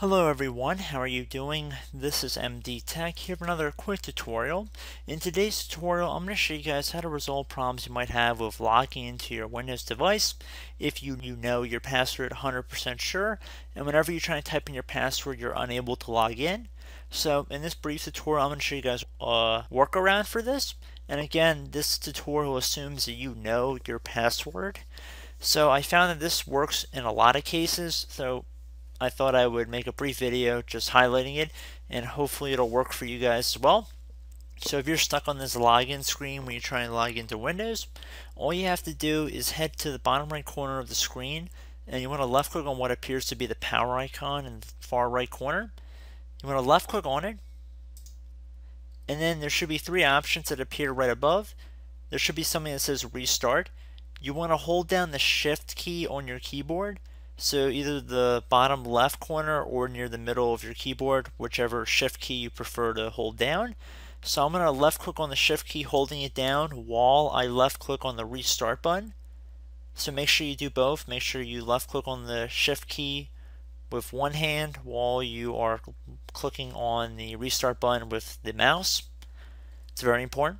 Hello everyone, how are you doing? This is MD Tech here for another quick tutorial. In today's tutorial, I'm going to show you guys how to resolve problems you might have with logging into your Windows device if you know your password 100% sure, and whenever you try to type in your password, you're unable to log in. So in this brief tutorial, I'm going to show you guys a workaround for this. And again, this tutorial assumes that you know your password. So I found that this works in a lot of cases, so I thought I would make a brief video just highlighting it, and hopefully it'll work for you guys as well. So if you're stuck on this login screen when you're trying to log into Windows, all you have to do is head to the bottom right corner of the screen, and you want to left click on what appears to be the power icon in the far right corner. You want to left click on it, and then there should be three options that appear right above. There should be something that says restart. You want to hold down the shift key on your keyboard, so either the bottom left corner or near the middle of your keyboard, whichever shift key you prefer to hold down. So I'm going to left click on the shift key, holding it down while I left click on the restart button. So make sure you do both. Make sure you left click on the shift key with one hand while you are clicking on the restart button with the mouse. It's very important.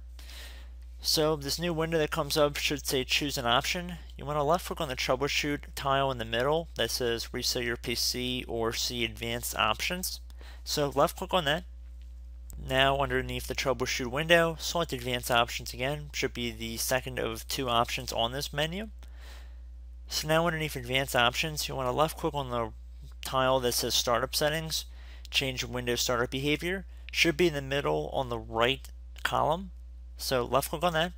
So this new window that comes up should say choose an option. You want to left click on the troubleshoot tile in the middle that says reset your PC or see advanced options. So left click on that. Now underneath the troubleshoot window, select advanced options again. Should be the second of two options on this menu. So now underneath advanced options, you want to left click on the tile that says startup settings, change Windows startup behavior. Should be in the middle on the right column. So left click on that,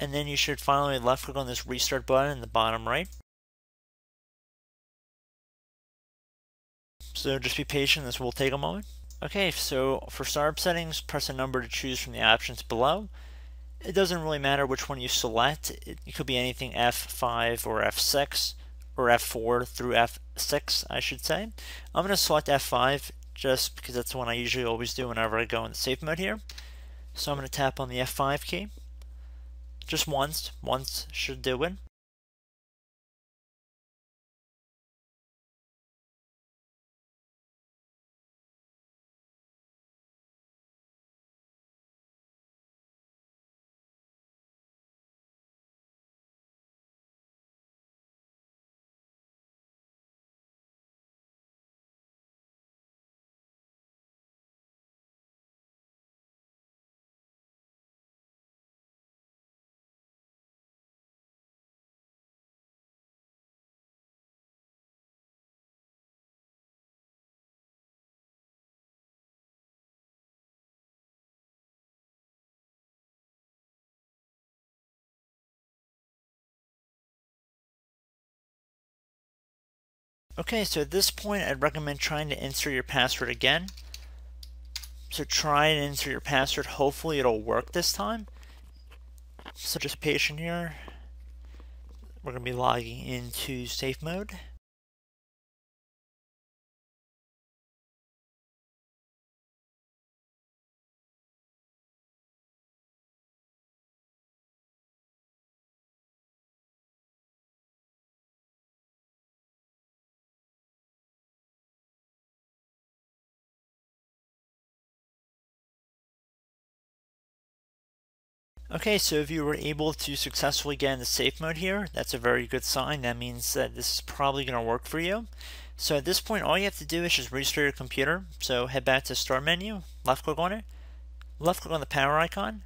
and then you should finally left click on this restart button in the bottom right. So just be patient, this will take a moment. Okay, so for startup settings, press a number to choose from the options below. It doesn't really matter which one you select. It could be anything F5 or F6 or F4 through F6, I should say. I'm going to select F5 just because that's the one I usually always do whenever I go in the safe mode here. So I'm going to tap on the F5 key, just once should do it. Okay, so at this point I'd recommend trying to enter your password again. So try and enter your password, hopefully it'll work this time. So just patient here. We're going to be logging into safe mode. Okay, so if you were able to successfully get into safe mode here, that's a very good sign. That means that this is probably going to work for you. So at this point, all you have to do is just restart your computer. So head back to Start menu, left click on it, left click on the power icon,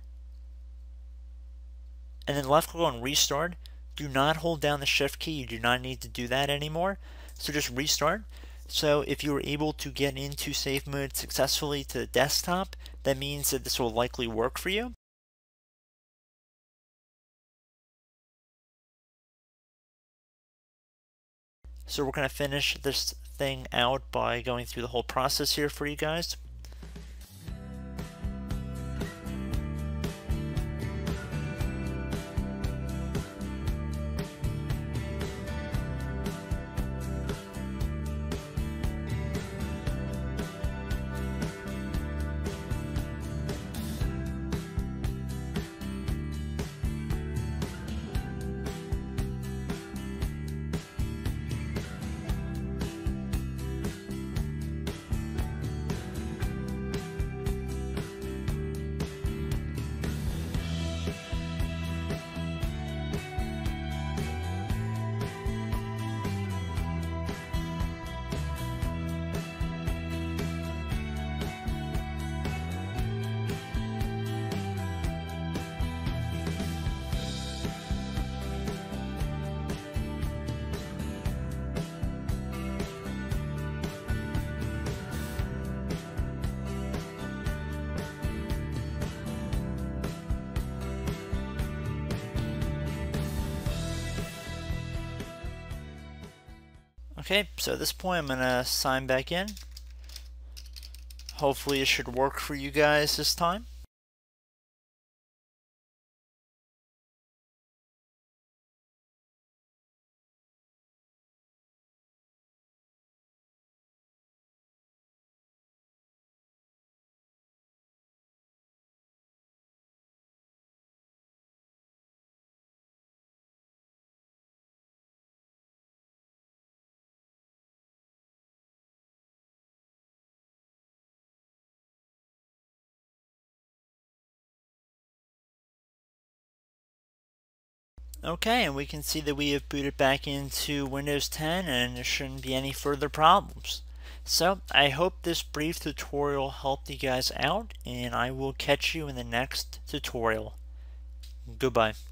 and then left click on Restart. Do not hold down the Shift key. You do not need to do that anymore. So just restart. So if you were able to get into safe mode successfully to the desktop, that means that this will likely work for you. So we're going to finish this thing out by going through the whole process here for you guys. Okay, so at this point I'm going to sign back in. Hopefully it should work for you guys this time. Okay, and we can see that we have booted back into Windows 10 and there shouldn't be any further problems. So, I hope this brief tutorial helped you guys out, and I will catch you in the next tutorial. Goodbye.